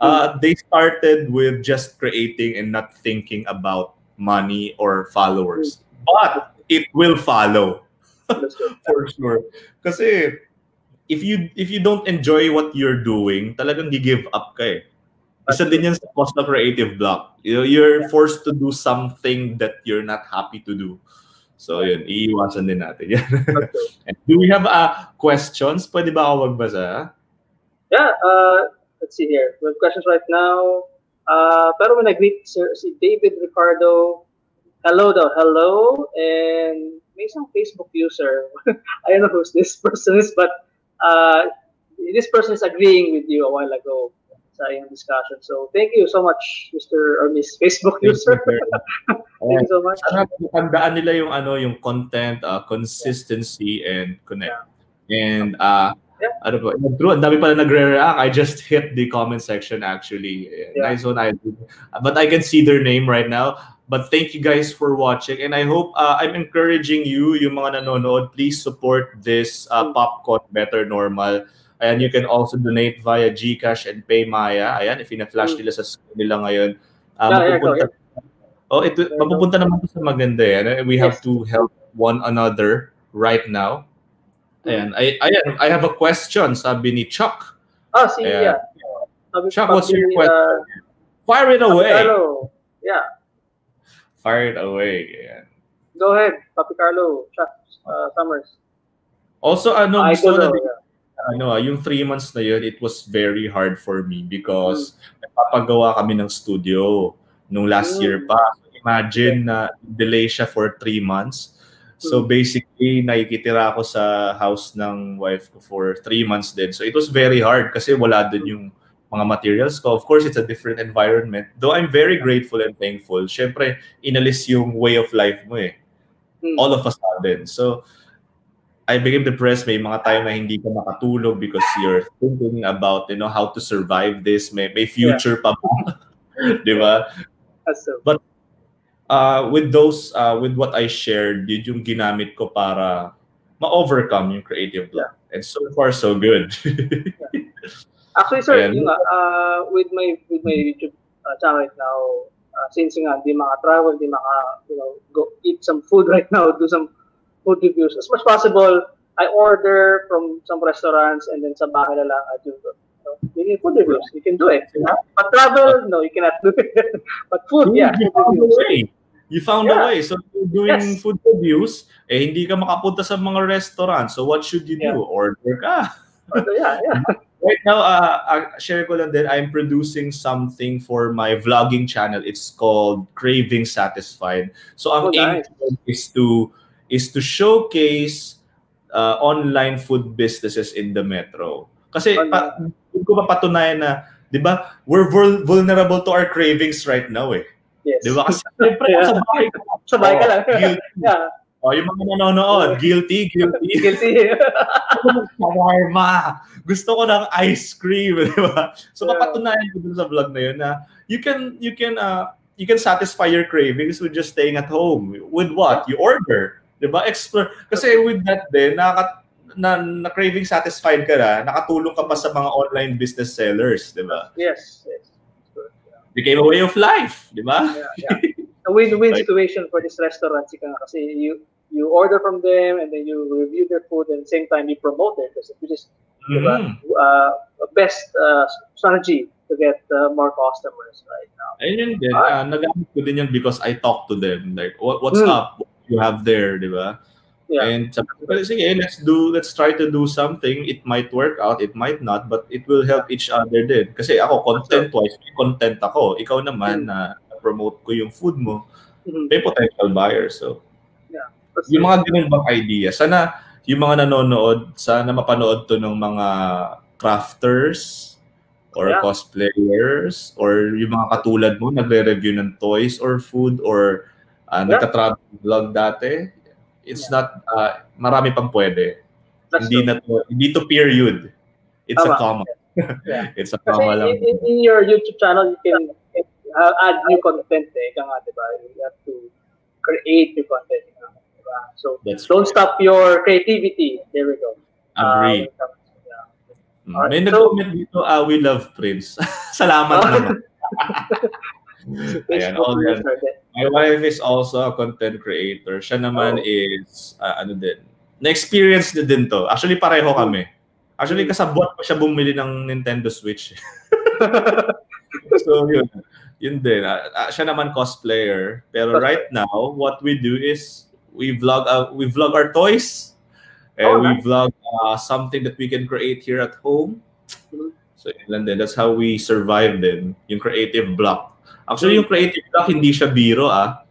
uh, they started with just creating and not thinking about money or followers. But it will follow for sure. Kasi if you if you don't enjoy what you're doing, talagang gi-give up ka eh. Isa din yan sa cost na creative block. You're forced to do something that you're not happy to do. So yun, iiwasan din natin yan. Do we have uh, questions? Pwede ba ako magbasa? Yeah, uh, let's see here. We have questions right now. Uh, pero when I greet Sir, si David Ricardo, hello daw, hello. And may isang Facebook user. I don't know who this person is, but uh, this person is agreeing with you a while ago. Sayang discussion. So thank you so much, Mister or Miss Facebook user. Thank you so much. Tandaan nila yung ano, yung content, uh, consistency, and connect. And uh, yeah. ano po? True, dami pala nagre-react. I just hit the comment section actually. Yeah. Nice one, I did. But I can see their name right now. But thank you guys for watching, and I hope uh, I'm encouraging you, yung mga nanonood, please support this uh, PopCon Better Normal. And you can also donate via GCash and PayMaya. Ayan, if ina-flash nila sa screen nila ngayon. Uh, yeah, mapupunta, yeah, yeah. Oh, ito, mapupunta naman sa maganda yan. We have yes. to help one another right now. Ayan, I, ayan, I have a question, sabi ni Chuck. Ah, si Iya. Chuck, what's your question? Uh, Fire it away. Papi Carlo. Yeah. Fire it away. Ayan. Go ahead, Papi Carlo, Chuck, uh, Summers. Also, ano, I gusto na ano, yung three months na yun, it was very hard for me because napapagawa kami ng studio nung last year pa. Imagine na delay siya for three months. So basically, nakikitira ako sa house ng wife ko for three months din. So it was very hard kasi wala din yung mga materials ko. Of course, it's a different environment. Though I'm very grateful and thankful. Siyempre, inalis yung way of life mo eh. All of a sudden. So I became depressed. May mga time na hindi ka makatulog because you're thinking about, you know, how to survive this. May, may future yeah. pa ba? Di ba? But uh, with those, uh, with what I shared, yun yung ginamit ko para ma-overcome yung creative block. Yeah. And so far, so good. yeah. Actually, sir, and, yun nga, uh, with my with my YouTube uh, channel right now, uh, since nga, di maka-travel, di maka, you know, go eat some food right now, do some food reviews. As much as possible, I order from some restaurants and then sa bahay na lang at yung so, making food reviews. You can do it. But travel, no, you cannot do it. But food, yeah. You found a way. You found yeah. a way. So you're doing yes. food reviews, eh hindi ka makapunta sa mga restaurant. So what should you do? Yeah. Order ka. Order, yeah, yeah. Right now, uh, share ko lang din, I'm producing something for my vlogging channel. It's called Craving Satisfied. So ang oh, aim nice. is to is to showcase uh, online food businesses in the metro. Kasi, pa, ko mapatunayan na, di ba, we're vul vulnerable to our cravings right now eh. Yes. Di ba? Kasi, siyempre, sa bahay ka lang. Sa bahay ka lang. Guilty. Yeah. Oh, yung mga nanonood, guilty, guilty. Guilty. Shawarma. Gusto ko ng ice cream, di ba? So, mapatunayan ko dun sa vlog na yun na you can, you can, uh, you can satisfy your cravings with just staying at home. With what? You order. Diba? Explore. Kasi with that din, naka, na, na craving satisfied ka na, nakatulong ka pa sa mga online business sellers, diba? Yes, yes. Good, yeah. Became a way of life, diba? Yeah, yeah. A win-win right. situation for this restaurant, kasi you you order from them and then you review their food and at the same time you promote it. Kasi you just, mm-hmm. diba? Uh, best uh, strategy to get uh, more customers right now. Ayun din. Uh, Nagamit ko din yun because I talk to them. Like, what, what's mm. up? You have there, diba? Yeah. And sige, let's do, let's try to do something. It might work out, it might not, but it will help each other din. Kasi ako content-wise, content ako. Ikaw naman na uh, promote ko yung food mo. May potential buyer, so. Yeah. Yung mga ganun bang idea. Sana yung mga nanonood, sana mapanood to ng mga crafters or yeah. cosplayers or yung mga katulad mo nagre-review ng toys or food or Uh, yeah. nagka-travel vlog dati, it's yeah. not, uh, marami pang pwede. That's hindi true. na to, hindi to period. It's Tama. a comma. Yeah. It's a comma lang. In, in your YouTube channel, you can uh, add new content eh. Ika nga, diba? You have to create new content. Diba? So that's don't great. Stop your creativity. There we go. Agree. Um, yeah. Right. May nag-comment dito, ah, we love Prince. Salamat oh. naman. Ayan, all that. My wife is also a content creator. Siya naman oh. is, uh, ano din, na-experience na din to. Actually, pareho kami. Actually, kasabot pa siya bumili ng Nintendo Switch. So, yun. Yun din. Uh, siya naman cosplayer. Pero right now, what we do is, we vlog uh, we vlog our toys. And oh, nice. we vlog uh, something that we can create here at home. So, yun lang din. That's how we survive din. Yung creative block. Actually, yung creative block, hindi siya biro, ah.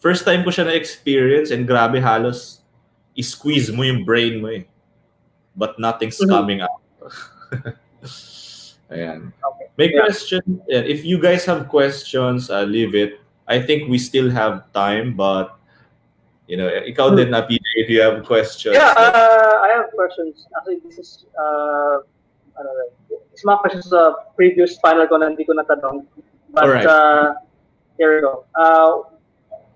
First time ko siya na-experience and grabe halos i-squeeze mo yung brain mo, eh. But nothing's mm-hmm. coming up. Ayan. Okay. May yeah. question. If you guys have questions, uh, leave it. I think we still have time, but you know, ikaw din, P J, if you have questions. Yeah, but... uh, I have questions. Actually, this is uh, I don't know. It's my questions sa uh, previous panel ko na hindi ko natanong. But right. uh, here we go. Uh,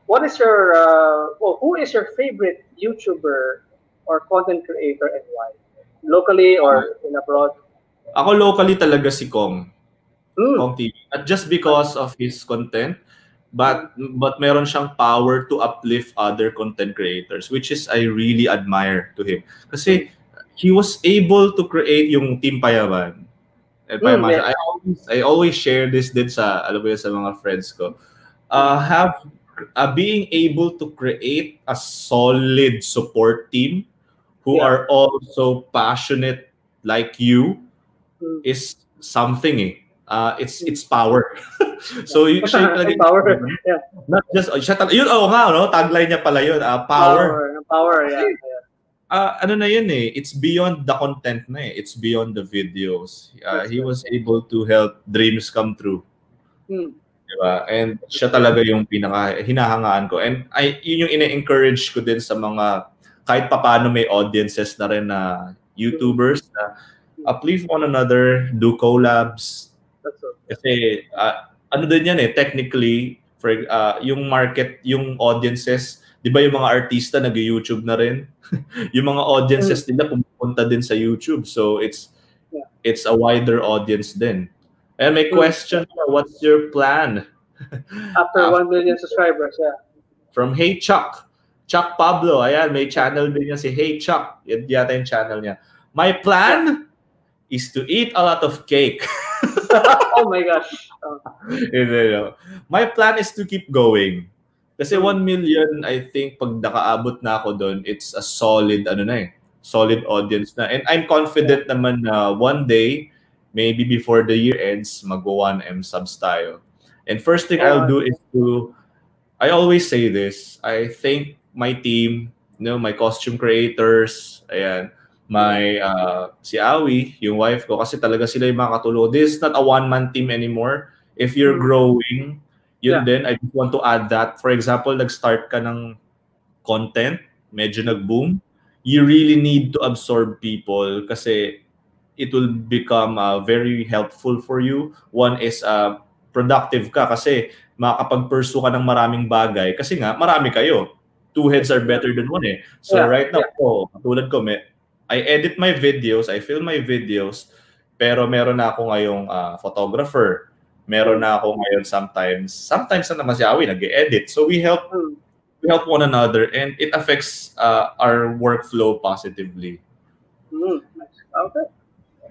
what is your? Uh, well, who is your favorite YouTuber or content creator and why? Locally or in abroad? Ako locally talaga si Kong. Mm. Kong T V. Not just because of his content, but but meron siyang power to uplift other content creators, which is I really admire to him. Kasi he was able to create yung Team Payaman. And mm, Payaman yeah. I always I always share this din sa alam mo yun, sa mga friends ko. Uh, have uh, being able to create a solid support team who yeah. are also passionate like you is something eh. Uh, it's it's power. So you siya power. Yeah. Not just oh, siya, yun oh nga no tagline niya pala yun, uh, power. Power, power yeah. yeah. Uh, ano na yun eh, it's beyond the content na eh. It's beyond the videos. Uh, he was able to help dreams come true. Hmm. Diba? And siya talaga yung pinaka hinahangaan ko. And I yun yung ina-encourage ko din sa mga kahit papaano may audiences na rin na YouTubers na uplift one another, do collabs. Kasi uh, ano din yan eh, technically for uh, yung market, yung audiences, 'di ba yung mga artista nag-YouTube na rin? Yung mga audiences mm. nila pumupunta din sa YouTube. So it's yeah. it's a wider audience din. And my question, what's your plan? After, After one million subscribers, yeah. From Hey Chuck. Chuck Pablo, ayan, may channel din niya si Hey Chuck. Yan yata yung channel niya. My plan is to eat a lot of cake. Oh my gosh. Oh. My plan is to keep going. Kasi one million, I think, pag nakaabot na ako doon, it's a solid, ano na eh, solid audience na. And I'm confident naman na one day, maybe before the year ends, mag one M subs tayo. And first thing I'll do is to, I always say this, I thank my team, you know, my costume creators, ayan, my, uh, si Awi, yung wife ko, kasi talaga sila yung makatulong. This is not a one-man team anymore. If you're growing, yun yeah. din, I just want to add that. For example, nag-start ka ng content, medyo nag-boom, you really need to absorb people kasi it will become uh, very helpful for you. One is uh, productive ka kasi makakapag-pursue ka ng maraming bagay kasi nga marami kayo. Two heads are better than one eh. So yeah, right now, yeah. oh, tulad ko, may, I edit my videos, I film my videos, pero meron na ako ngayong uh, photographer. Meron na ako ngayon sometimes. Sometimes na naman si Awi nag-edit. So we help, we help one another and it affects uh, our workflow positively. Mm, okay.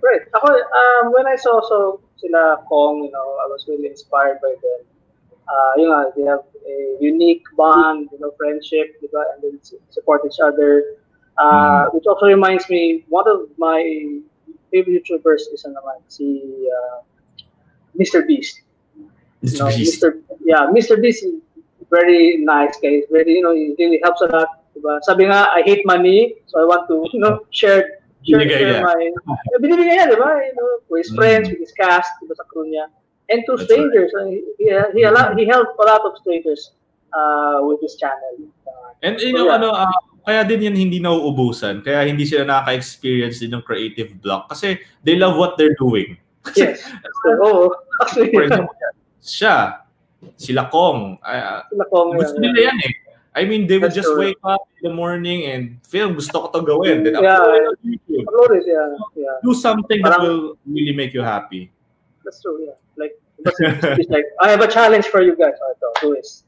Great. Ako, um, when I saw so sila Kong, you know, I was really inspired by them. Uh, you know, they have a unique bond, you know, friendship, you know, and then support each other. Uh, which also reminds me, one of my favorite YouTubers is naman si uh, Mister Beast. Mister You know, Beast. Mister Yeah, Mister Beast is very nice guy. He's very, you know, he really helps a lot. Diba? Sabi nga, I hate money, so I want to, you know, share. Sure, binibigay niya. Binibigay niya, di ba? You know, with his friends, with his cast, diba, sa crew niya. And to strangers. Right. He, he, he helped a lot of strangers uh, with his channel. Uh, and so, you know, yeah. ano, uh, kaya din yan hindi nauubusan. Kaya hindi sila nakaka-experience din ng creative block. Kasi they love what they're doing. Kasi, yes. Oo. Oh, for example, siya, sila Kong. Uh, sila Kong gusto yan, nila yan eh. I mean, they would just true. wake up in the morning and film, gusto ko to gawin. Then yeah, after, yeah. Upload it, yeah, yeah. Do something Parang, that will really make you happy. That's true, yeah. Like, it's like, I have a challenge for you guys. Do this.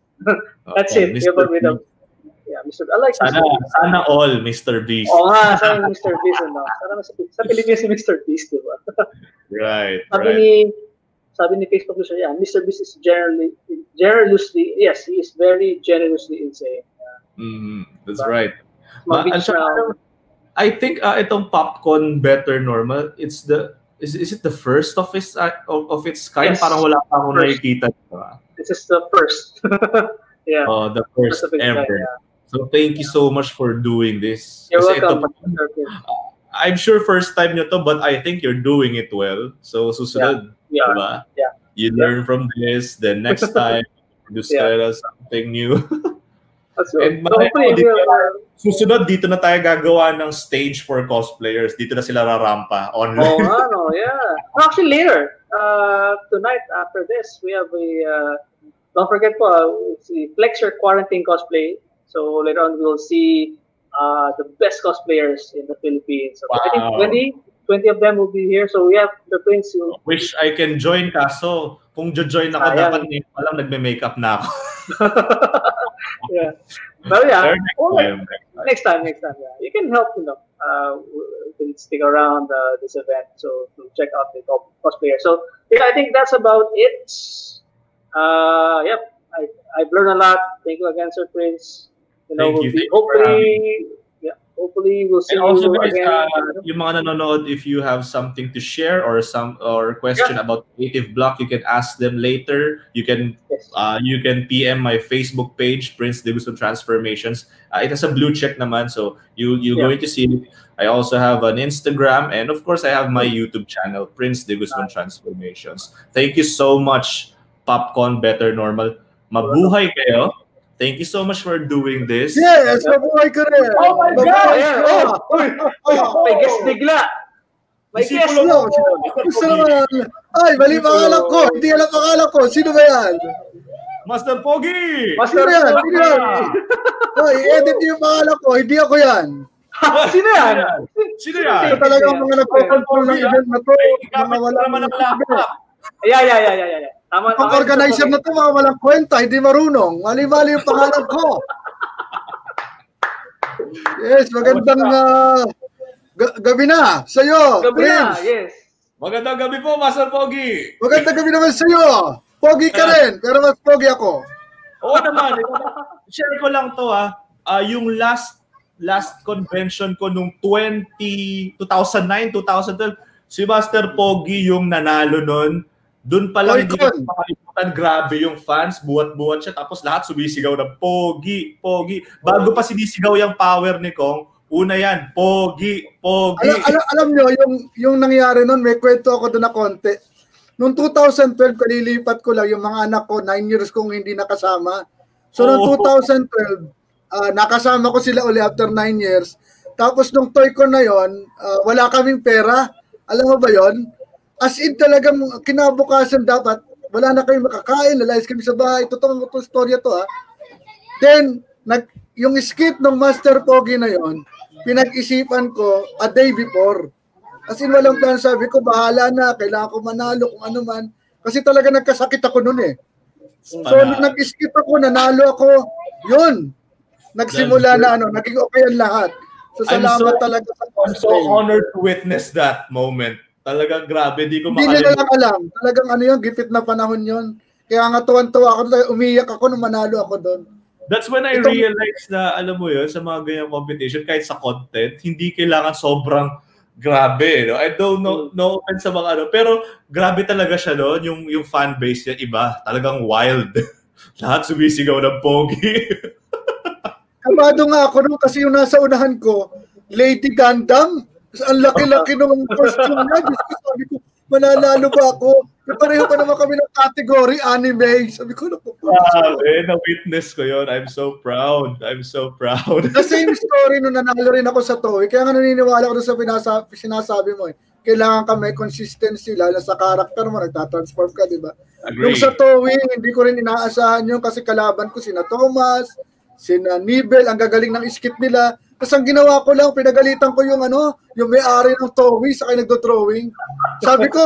That's okay, it. Mister Yeah, Mister I like sana, sana all Mister Beast. Oo nga, sana Mister Beast. No? Sana mas, sa Pilipinas si Mister Beast, di ba? Right, sabi right. Ni, sabi ni Facebook Lucia, yeah, Mister Beast is generally, generously, yes, he is very generously insane. Yeah. Mm, that's but, right. Ma, and siya, I think uh, itong PopCon Better Normal, it's the, Is, is it the first of its uh, of its kind? Yes. Parang wala pa akong nakikita. This is the first. Yeah. Oh, the first, the first ever. Guy, yeah. So thank yeah. you so much for doing this. You're Kasi welcome. Ito, I'm sure first time nyo to, but I think you're doing it well. So susunod, yeah. Yeah. Diba? Yeah. You yeah. learn from this. Then next time, you just yeah. tell us something new. And malay ko, dito, susunod, dito na tayo gagawa ng stage for cosplayers. Dito na sila rarampa online. Oh, ano, yeah. Actually, later, uh, tonight, after this, we have a, uh, don't forget po, uh, it's the Flexor Quarantine cosplay. So later on, we'll see uh, the best cosplayers in the Philippines. So, wow. I think twenty, twenty of them will be here. So we have the twins. Who... Wish I can join, kaso kung jo-join ako, ah, dapat hindi ko alam, nagme-makeup na ako. Yeah, but yeah, next, next time, next time, yeah, you can help, you know, uh, you can stick around uh, this event, so to check out the top cosplayer. So yeah, I think that's about it. Uh, yep, I I've learned a lot. Thank you again, Sir Prince. You know, Thank we'll you. Be, hopefully, yeah, hopefully we'll see and you also again. Uh, yung mga nanonood, if you have something to share or some or question yeah. about creative block, you can ask them later. You can. Uh, you can P M my Facebook page, Prince De Guzman Transformations. Uh, it has a blue check naman, so you, you're yeah. going to see it. I also have an Instagram, and of course, I have my YouTube channel, Prince De Guzman Transformations. Thank you so much, PopCon Better Normal. Mabuhay kayo. Thank you so much for doing this. Yes, mabuhay ka rin. Oh my God! Oh, may guest bigla. May guest lang. Ay, mali pangalan ko. Hindi alam pangalan ko. Sino ba yan? Master Pogi! Master yan? Sino yan? Ay, edit niyo yung pangalan ko. Hindi ako yan. Sino yan? Sino yan? Ito talaga mga nagpapanpul ng event na to. Mga walang laptop. Ayan, ayan, ayan, ayan. Ang organizer na to, mga walang kwenta. Hindi marunong. Mali-mali yung pangalan ko. Yes, magandang... Gabi na, sa'yo, Gabi Prince. Na, yes. Magandang gabi po, Master Pogi. Magandang gabi naman sa'yo. Pogi ka rin, pero mas pogi ako. Oo naman. Share ko lang to, ha. Uh, yung last last convention ko nung twenty oh nine, twenty twelve, si Master Pogi yung nanalo nun. Doon pa lang hindi ko makalimutan, grabe yung fans, buwat-buwat siya. Tapos lahat sumisigaw ng Pogi, Pogi. Bago pa sinisigaw yung power ni Kong, una yan, Pogi, Pogi. Alam, alam, alam nyo, yung, yung nangyari nun, may kwento ako doon na konti. Noong twenty twelve, kalilipat ko lang yung mga anak ko, nine years kong hindi nakasama. So, oh. noong twenty twelve, uh, nakasama ko sila uli after nine years. Tapos, nung Toycon na yon, uh, wala kaming pera. Alam mo ba yon? As in talagang kinabukasan dapat, wala na kayong makakain, lalayas kami sa bahay. Totoo itong storya to, ha. Then, nag, yung skit ng Master Pogi na yon, pinag-isipan ko a day before. As in, walang plan. Sabi ko, bahala na. Kailangan ko manalo kung ano man. Kasi talaga nagkasakit ako nun eh. So, nag-skip ako, nanalo ako. Yun. Nagsimula na ano. Naging okay ang lahat. So, salamat so, talaga sa cosplay. I'm so honored to witness that moment. Talagang grabe. Di ko makalimutan. Hindi nila alam. Talagang ano yun, gipit na panahon yun. Kaya nga tuwan-tuwa ako. Umiyak ako nung manalo ako doon. That's when I Ito, realized na, alam mo yun, sa mga ganyang competition, kahit sa content, hindi kailangan sobrang grabe. No? I don't know, no offense sa mga ano, pero grabe talaga siya noon, yung, yung fan base niya, iba, talagang wild. Lahat sumisigaw ng Pogi. Kabado nga ako noon kasi yung nasa unahan ko, Lady Gundam, ang laki-laki nung costume niya. Sabi ko, mananalo ba ako? Pareho pa naman kami ng category anime. Sabi ko, grabe, na-witness ko yun. I'm so proud. I'm so proud. The same story nung nanalo rin ako sa Toy. Kaya nga naniniwala ko na sa sinasabi mo eh. kailangan ka may consistency, lalo sa character mo, nagtatransform ka, di ba? Yung sa Towing, hindi ko rin inaasahan yun kasi kalaban ko sina Thomas, sina Nibel, ang gagaling ng skit nila. Tapos ang ginawa ko lang, pinagalitan ko yung ano, yung may-ari ng Towing, saka nagdo-drawing. Sabi ko,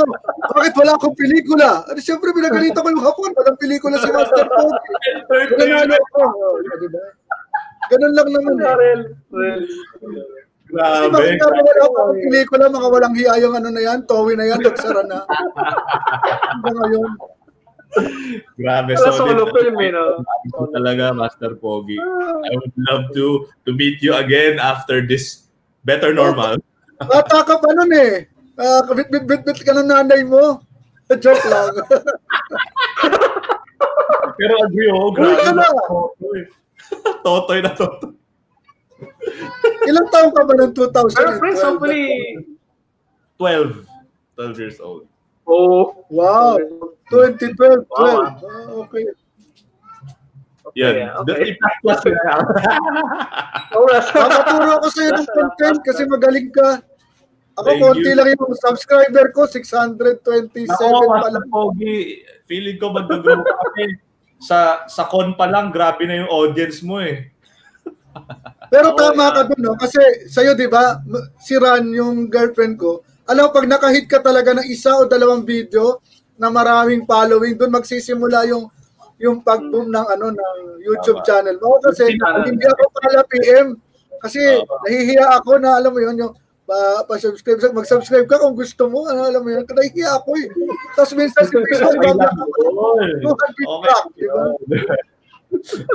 bakit wala akong pelikula? At siyempre, pinagalitan ko yung hapon, walang pelikula si Master Towing. Ganun ako. Diba? Ganun lang naman. Kasi bakit na wala akong pelikula, mga walang hiya yung ano na yan, Towing na yan, nagsara na. Hanggang ngayon. Grabe, so solo film, you know? Talaga, Master Pogi. I would love to to meet you again after this better normal. Bata ka pa nun eh. Uh, Kabit-bit-bit ka ng nanay mo. Joke lang. Pero agree ho, grabe na. Totoy na totoy. Ilang taong ka ba ng two thousand? Pero Prince, hopefully... twelve. twelve years old. Oh, wow. twenty twelve. Wow. twelve. Oh, okay. Okay, yeah. Okay. Nakaturo ko sa'yo ng content kasi magaling ka. Ako, thank konti you. Lang yung subscriber ko, six hundred twenty-seven ako, pa lang. Pogi, feeling ko mag-grow ka kasi sa, sa con pa lang, grabe na yung audience mo eh. Pero ako, tama yeah. ka dun, no? Kasi sa'yo, di ba, si Ran, yung girlfriend ko, alam, pag nakahit ka talaga ng isa o dalawang video, na maraming following doon magsisimula yung yung pag-boom ng ano ng YouTube channel mo kasi hindi ako pala P M kasi nahihiya ako na alam mo yun yung uh, pa-subscribe mag-subscribe ka kung gusto mo ano alam mo yun nahihiya ako eh tapos minsan si Facebook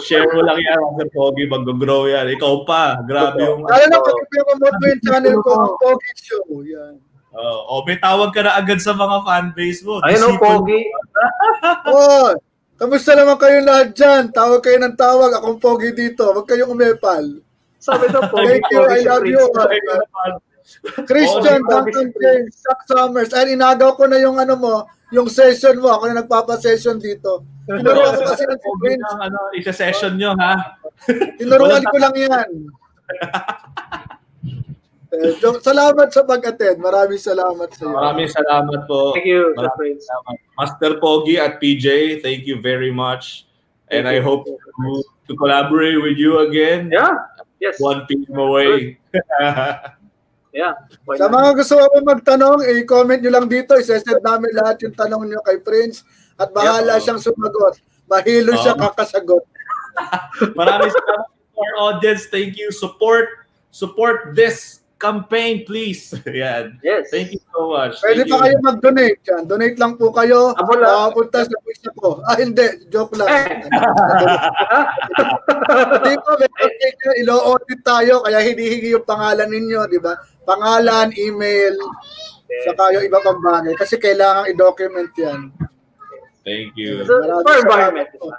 share mo lang yan ang Pogi mag-grow yan ikaw pa grabe yung alam na pag-promote mo yung channel ko ng Pogi Show yan. Oh, may tawag ka na agad sa mga fanbase mo. Ayun o, Pogi. Oh, kamusta naman kayo lahat dyan? Tawag kayo ng tawag. Akong Pogi dito. Huwag kayong umepal. Sabi to, Pogi. Thank you. I love you. Christian, Duncan James, Chuck Summers. Ay, inagaw ko na yung ano mo, yung session mo. Ako na nagpapasession dito. Tinuruan ko kasi ng Prince. Isa-session nyo, ha? Tinuruan ko lang yan. Salamat sa pag-attend. Maraming salamat sa iyo. Maraming salamat po. Thank you. Salamat. Master Pogi at P J, thank you very much. And thank I you. Hope to, to collaborate with you again. Yeah. Yes. one P M away. Yeah. Sa mga gusto mo magtanong, i-comment nyo lang dito. Isesend namin lahat yung tanong nyo kay Prince. At bahala yeah, siyang sumagot. Mahilo oh. siya kakasagot. Maraming salamat to our audience. Thank you. Support. Support this campaign, please. Yeah. Yes. Thank you so much. Pwede thank pa you. Kayo mag-donate yan. Donate lang po kayo. Punta sa pwisa ko. Ah, hindi. Joke lang. Hindi po, ilo-audit tayo. Kaya hinihingi yung pangalan ninyo, di ba? Pangalan, email, yes. Saka yung iba pang bagay. Kasi kailangan i-document yan. Thank you. So, for environment. O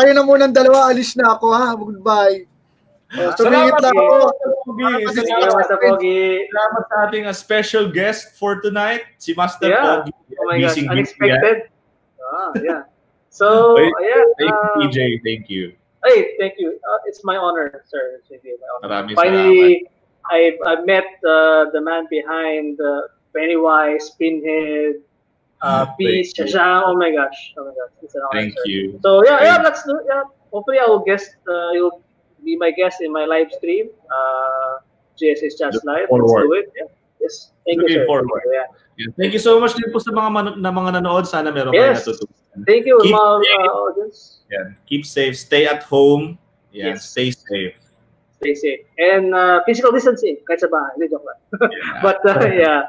kayo na munang dalawa. Alis na ako, ha? Goodbye. Uh, salamat lang po. Salamat, salamat sa Pogi. Salamat sa ating a special guest for tonight, si Master yeah. Pogi. Oh my gosh, unexpected. Ah, yeah. So, wait, yeah. Thank you, P J. Um, thank you. Hey, thank you. Uh, it's my honor, sir. My honor. Finally, I've, I've met uh, the man behind uh, Pennywise, Pinhead, uh, Beast, Shazam. Oh my gosh. Oh my gosh. It's an honor, thank sir. You. So, yeah, yeah, let's do yeah. Hopefully, I will guest uh, you'll be my guest in my live stream. Uh, G S S Chats look Live. Forward. Let's do it. Yeah. Yes. Thank looking you, sir. Forward. Yeah. Yeah. Thank you so much din po sa mga man na mga nanood. Sana meron yes. kayo natutunan. Thank you, keep mga uh, audience. Yeah. Keep safe. Stay at home. Yeah. Yes. Stay safe. Stay safe. And uh, physical distancing. Kahit sa bahay. Hindi joke lang. Yeah. But uh, yeah.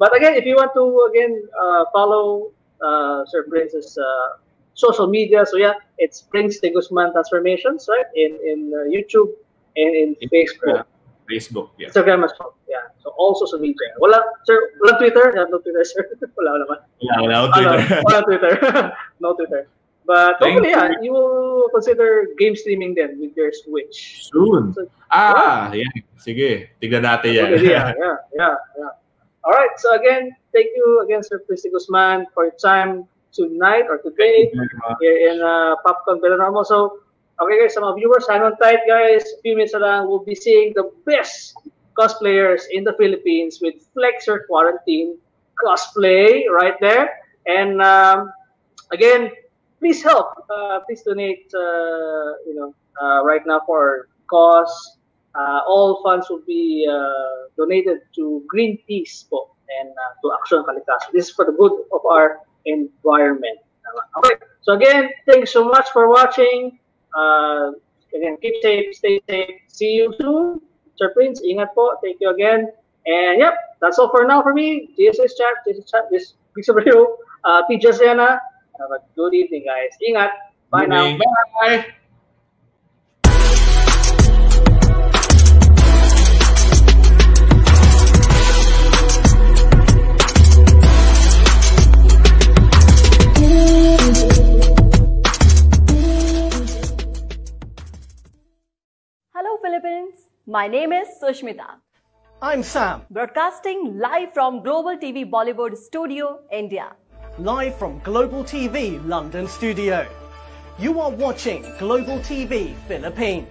But again, if you want to again uh, follow uh, Sir Prince's uh, social media, so yeah, it's Prince De Guzman Transformations, right? In in uh, YouTube and in, in Facebook, yeah. Facebook, yeah. Instagram as well, yeah. So all social media. Wala, sir. Wala Twitter. I have no Twitter, sir. Wala naman. Yeah, wala Twitter. Wala Twitter. No Twitter. But hopefully, yeah, you will consider game streaming then with your Switch soon. So, ah, yeah. yeah. Sige, tignan natin yan. Okay, yeah, yeah, yeah, yeah. All right. So again, thank you again, Sir Prince De Guzman, for your time tonight or today here in uh, PopCon Paranormal. So, okay guys, some of viewers, hang on tight guys. A few minutes lang, we'll be seeing the best cosplayers in the Philippines with Flexor Quarantine cosplay right there. And um, again, please help. Uh, please donate. Uh, you know, uh, right now for cause. Uh, all funds will be uh, donated to Greenpeace po, and uh, to Action Kalikasan. This is for the good of our environment. Okay. So again, thanks so much for watching. Uh, again, keep safe, stay safe. See you soon. Sir Prince, ingat po. Thank you again. And yep, that's all for now for me. G S S Chat, G S S Chat, this piece of review. Uh, P. Jasiana. Have a good evening, guys. Ingat. Bye now. Bye. My name is Sushmita. I'm Sam. Broadcasting live from Global T V Bollywood Studio, India. Live from Global T V London Studio. You are watching Global T V Philippines.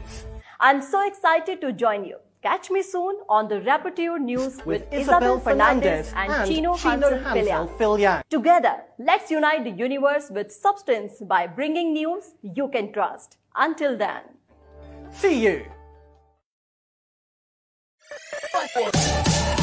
I'm so excited to join you. Catch me soon on the Rapporteur News with, with Isabel, Isabel Fernandez, Fernandez and, and Chino, Chino Hansel, Hansel Phil Yang. Together, let's unite the universe with substance by bringing news you can trust. Until then. See you. What?